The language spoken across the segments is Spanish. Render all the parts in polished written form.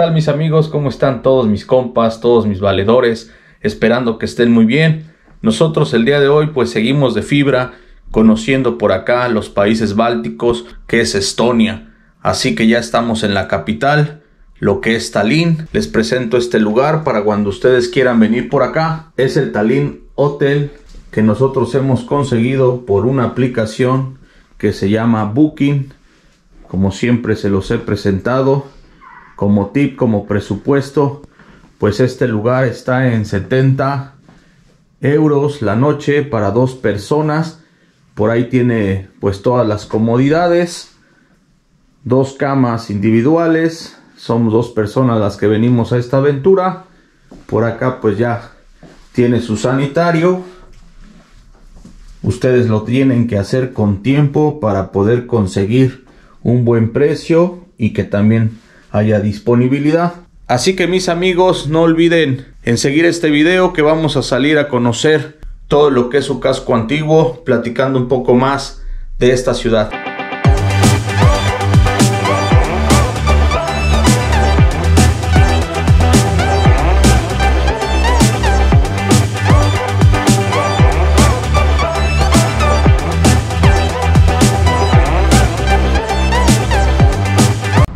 tal mis amigos? ¿Cómo están todos mis compas, todos mis valedores? Esperando que estén muy bien. Nosotros el día de hoy pues seguimos de fibra, conociendo por acá los países bálticos, que es Estonia. Así que ya estamos en la capital, lo que es Tallinn. Les presento este lugar para cuando ustedes quieran venir por acá. Es el Tallink Hotel, que nosotros hemos conseguido por una aplicación que se llama Booking. Como siempre se los he presentado como tip, como presupuesto, pues este lugar está en 70 euros la noche para dos personas. Por ahí tiene pues todas las comodidades, dos camas individuales, somos dos personas las que venimos a esta aventura. Por acá pues ya tiene su sanitario. Ustedes lo tienen que hacer con tiempo para poder conseguir un buen precio y que también haya disponibilidad. Así que mis amigos, no olviden en seguir este video, que vamos a salir a conocer todo lo que es su casco antiguo, platicando un poco más de esta ciudad.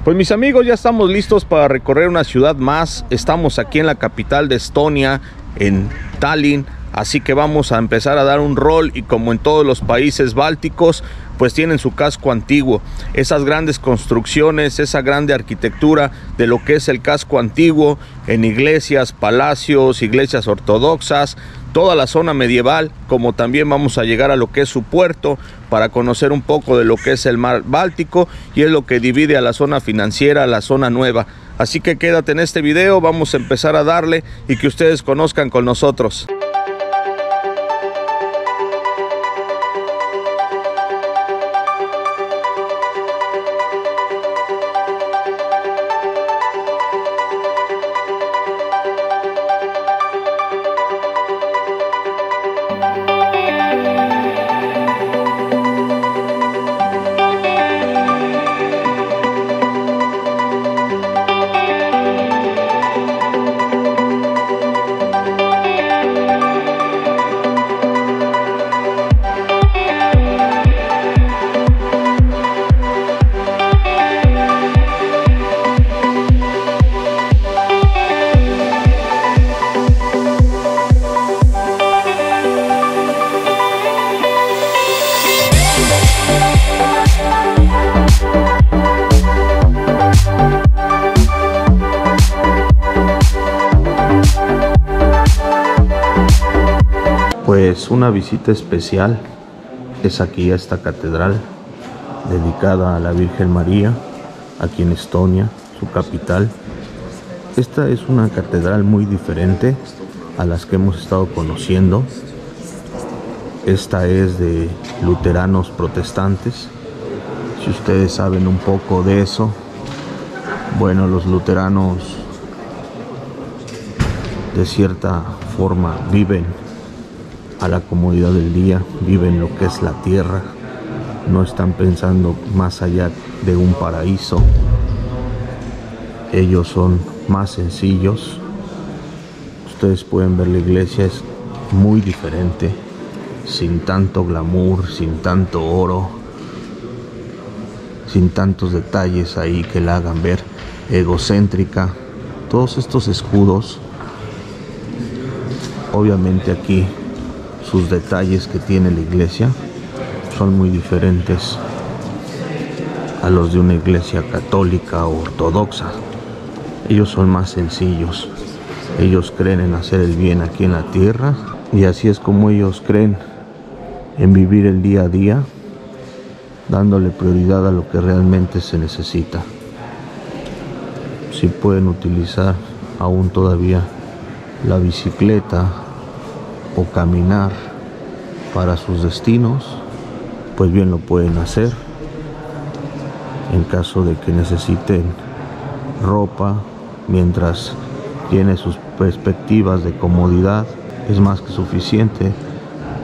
Pues mis amigos, ya estamos listos para recorrer una ciudad más. Estamos aquí en la capital de Estonia, en Tallinn. Así que vamos a empezar a dar un rol, y como en todos los países bálticos, pues tienen su casco antiguo. Esas grandes construcciones, esa grande arquitectura de lo que es el casco antiguo, en iglesias, palacios, iglesias ortodoxas, toda la zona medieval, como también vamos a llegar a lo que es su puerto para conocer un poco de lo que es el mar Báltico, y es lo que divide a la zona financiera, a la zona nueva. Así que quédate en este video, vamos a empezar a darle y que ustedes conozcan con nosotros. Pues una visita especial es aquí a esta catedral dedicada a la Virgen María, aquí en Estonia, su capital. Esta es una catedral muy diferente a las que hemos estado conociendo. Esta es de luteranos protestantes. Si ustedes saben un poco de eso, bueno, los luteranos de cierta forma viven a la comodidad del día, viven lo que es la tierra, no están pensando más allá de un paraíso. Ellos son más sencillos. Ustedes pueden ver, la iglesia es muy diferente, sin tanto glamour, sin tanto oro, sin tantos detalles ahí que la hagan ver egocéntrica. Todos estos escudos, obviamente aquí sus detalles que tiene la iglesia son muy diferentes a los de una iglesia católica o ortodoxa. Ellos son más sencillos, ellos creen en hacer el bien aquí en la tierra, y así es como ellos creen en vivir el día a día, dándole prioridad a lo que realmente se necesita. Si pueden utilizar aún todavía la bicicleta o caminar para sus destinos, pues bien lo pueden hacer. En caso de que necesiten ropa, mientras tiene sus perspectivas de comodidad, es más que suficiente.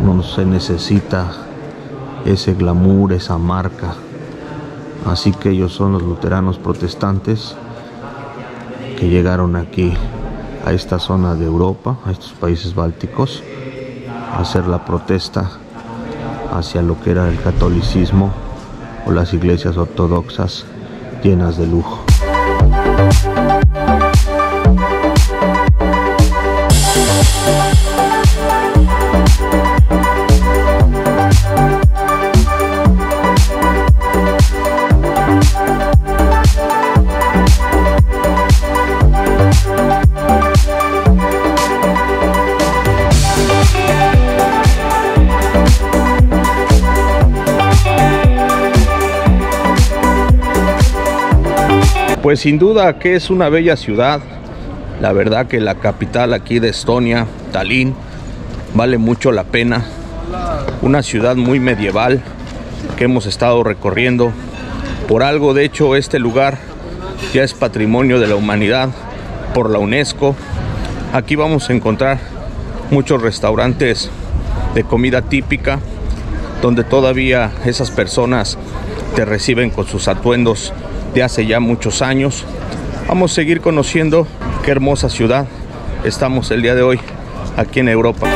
No se necesita ese glamour, esa marca. Así que ellos son los luteranos protestantes, que llegaron aquí a esta zona de Europa, a estos países bálticos, a hacer la protesta hacia lo que era el catolicismo o las iglesias ortodoxas llenas de lujo. Pues sin duda que es una bella ciudad. La verdad que la capital aquí de Estonia, Tallinn, vale mucho la pena. Una ciudad muy medieval que hemos estado recorriendo. Por algo, de hecho, este lugar ya es patrimonio de la humanidad por la UNESCO. Aquí vamos a encontrar muchos restaurantes de comida típica, donde todavía esas personas te reciben con sus atuendos de hace ya muchos años. Vamos a seguir conociendo qué hermosa ciudad estamos el día de hoy aquí en Europa.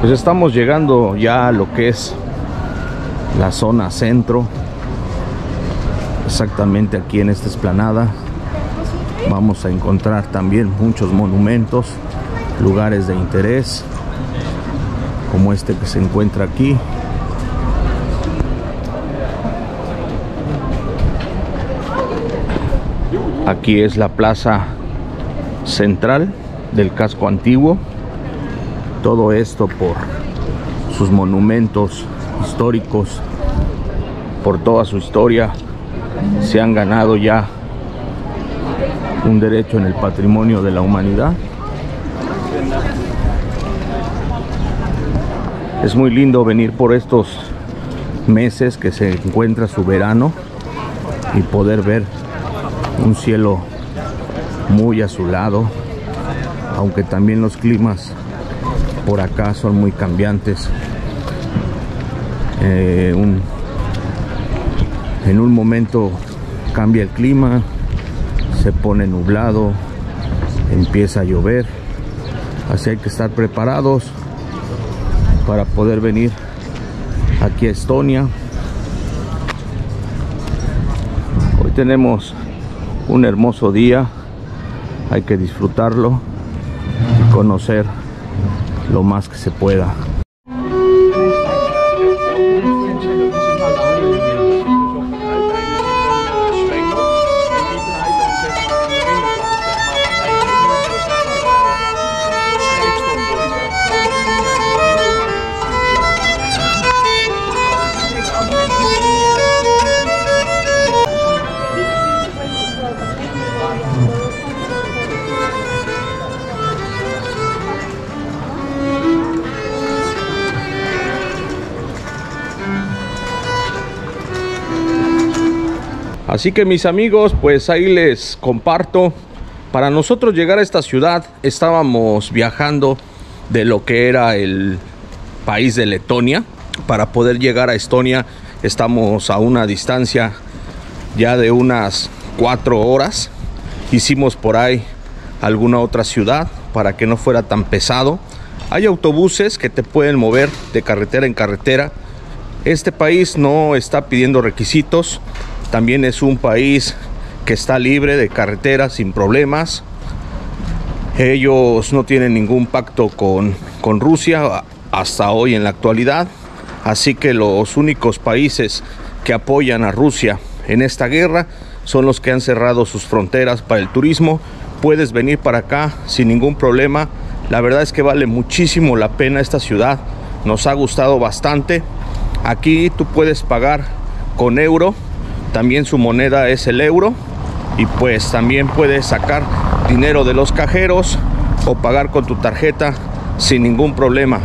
Pues estamos llegando ya a lo que es la zona centro, exactamente aquí en esta explanada. Vamos a encontrar también muchos monumentos, lugares de interés, como este que se encuentra aquí. Aquí es la plaza central del casco antiguo. Todo esto por sus monumentos históricos, por toda su historia, se han ganado ya un derecho en el patrimonio de la humanidad. Es muy lindo venir por estos meses que se encuentra su verano y poder ver un cielo muy azulado, aunque también los climas por acá son muy cambiantes. En un momento cambia el clima, se pone nublado, empieza a llover, así hay que estar preparados para poder venir aquí a Estonia. Hoy tenemos un hermoso día, hay que disfrutarlo y conocer lo más que se pueda. Así que mis amigos, pues ahí les comparto. Para nosotros llegar a esta ciudad estábamos viajando de lo que era el país de Letonia. Para poder llegar a Estonia estamos a una distancia ya de unas 4 horas. Hicimos por ahí alguna otra ciudad para que no fuera tan pesado. Hay autobuses que te pueden mover de carretera en carretera. Este país no está pidiendo requisitos. También es un país que está libre de carreteras sin problemas. Ellos no tienen ningún pacto con Rusia hasta hoy en la actualidad. Así que los únicos países que apoyan a Rusia en esta guerra son los que han cerrado sus fronteras para el turismo. Puedes venir para acá sin ningún problema. La verdad es que vale muchísimo la pena esta ciudad. Nos ha gustado bastante. Aquí tú puedes pagar con euro. También su moneda es el euro y pues también puedes sacar dinero de los cajeros o pagar con tu tarjeta sin ningún problema.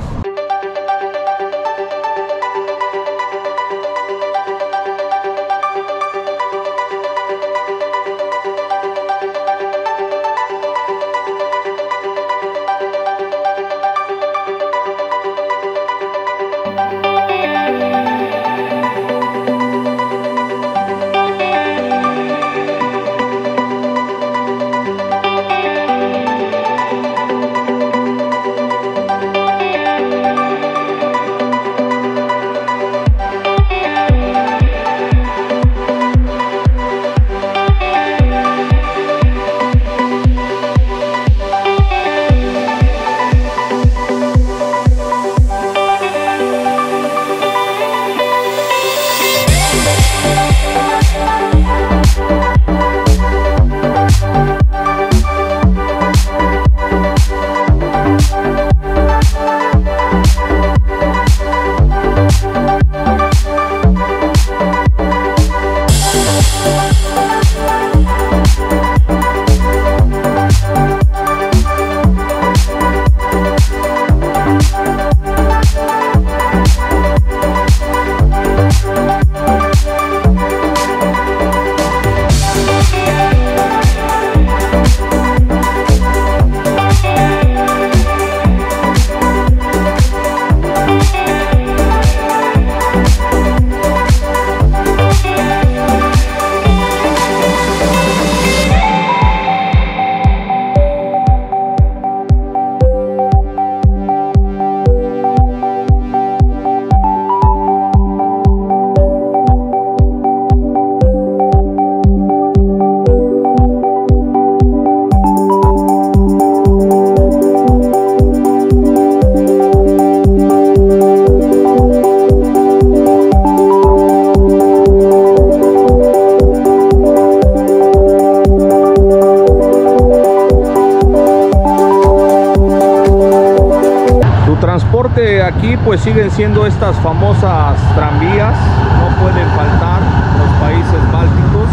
Aquí pues siguen siendo estas famosas tranvías, no pueden faltar los países bálticos,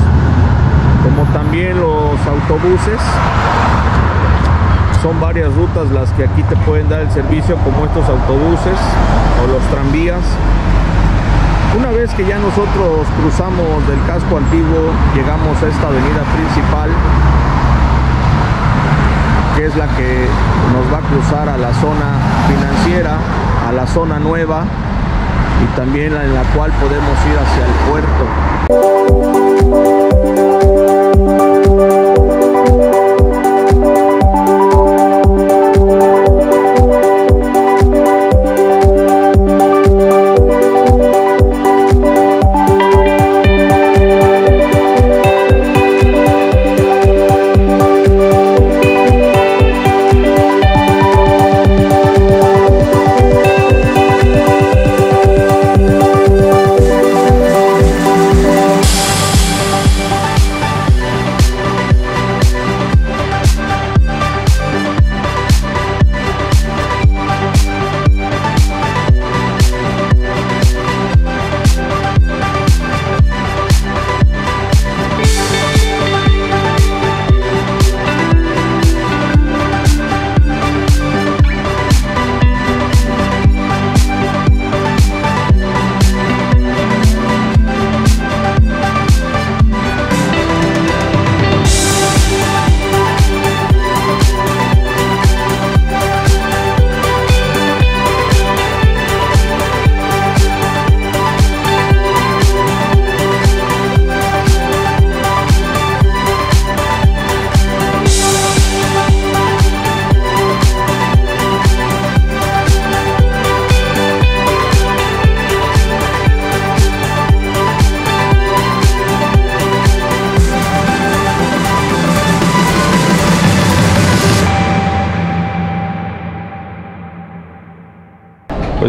como también los autobuses. Son varias rutas las que aquí te pueden dar el servicio, como estos autobuses o los tranvías. Una vez que ya nosotros cruzamos del casco antiguo, llegamos a esta avenida principal, que es la que nos va a cruzar a la zona financiera, a la zona nueva y también en la cual podemos ir hacia el puerto.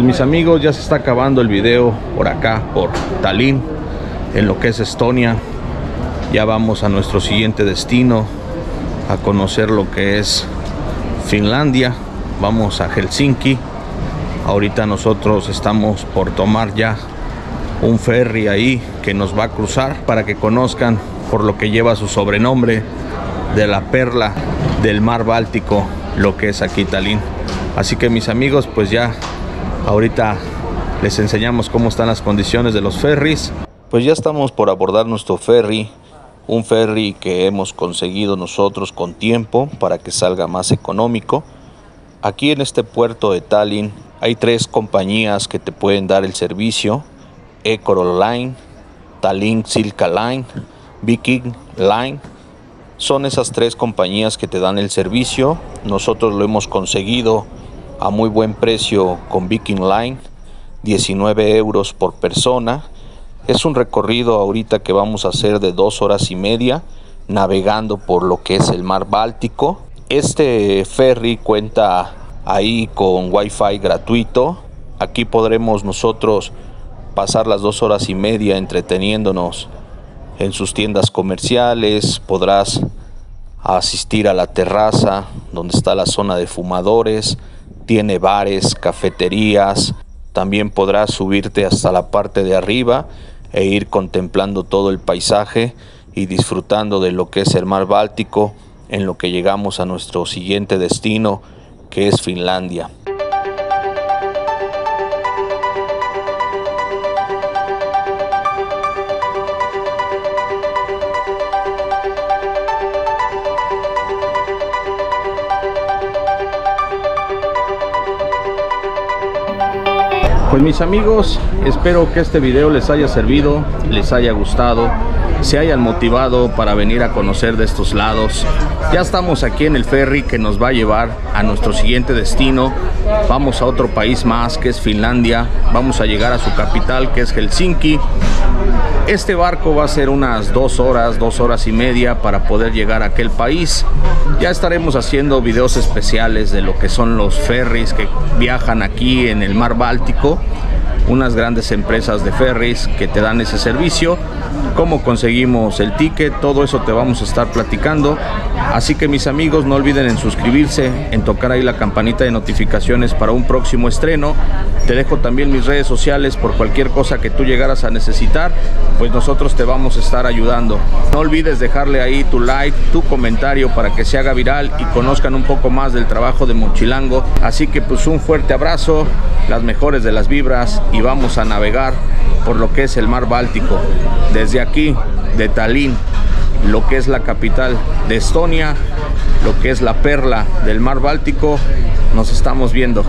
Pues mis amigos, ya se está acabando el video por acá, por Tallinn, en lo que es Estonia. Ya vamos a nuestro siguiente destino, a conocer lo que es Finlandia. Vamos a Helsinki. Ahorita nosotros estamos por tomar ya un ferry ahí que nos va a cruzar, para que conozcan por lo que lleva su sobrenombre de la perla del mar Báltico, lo que es aquí Tallinn. Así que mis amigos, pues ya ahorita les enseñamos cómo están las condiciones de los ferries. Pues ya estamos por abordar nuestro ferry, un ferry que hemos conseguido nosotros con tiempo para que salga más económico. Aquí en este puerto de Tallinn hay tres compañías que te pueden dar el servicio: Ecoline, Tallink Silja Line, Viking Line. Son esas tres compañías que te dan el servicio. Nosotros lo hemos conseguido a muy buen precio con Viking Line, 19 € por persona. Es un recorrido ahorita que vamos a hacer de 2 horas y media, navegando por lo que es el mar Báltico. Este ferry cuenta ahí con wifi gratuito. Aquí podremos nosotros pasar las 2 horas y media entreteniéndonos en sus tiendas comerciales. Podrás asistir a la terraza donde está la zona de fumadores. Tiene bares, cafeterías. También podrás subirte hasta la parte de arriba e ir contemplando todo el paisaje y disfrutando de lo que es el mar Báltico, en lo que llegamos a nuestro siguiente destino, que es Finlandia. Pues mis amigos, espero que este video les haya servido, les haya gustado, se hayan motivado para venir a conocer de estos lados. Ya estamos aquí en el ferry que nos va a llevar a nuestro siguiente destino. Vamos a otro país más, que es Finlandia. Vamos a llegar a su capital, que es Helsinki. Este barco va a ser unas 2 horas, 2 horas y media para poder llegar a aquel país. Ya estaremos haciendo videos especiales de lo que son los ferries que viajan aquí en el mar Báltico. Unas grandes empresas de ferries que te dan ese servicio. Cómo conseguimos el ticket, todo eso te vamos a estar platicando. Así que mis amigos, no olviden en suscribirse, en tocar ahí la campanita de notificaciones para un próximo estreno. Te dejo también mis redes sociales por cualquier cosa que tú llegaras a necesitar. Pues nosotros te vamos a estar ayudando. No olvides dejarle ahí tu like, tu comentario, para que se haga viral y conozcan un poco más del trabajo de Mochilango. Así que pues un fuerte abrazo, las mejores de las vibras, y vamos a navegar por lo que es el mar Báltico. Desde aquí, de Tallinn, lo que es la capital de Estonia, lo que es la perla del mar Báltico, nos estamos viendo.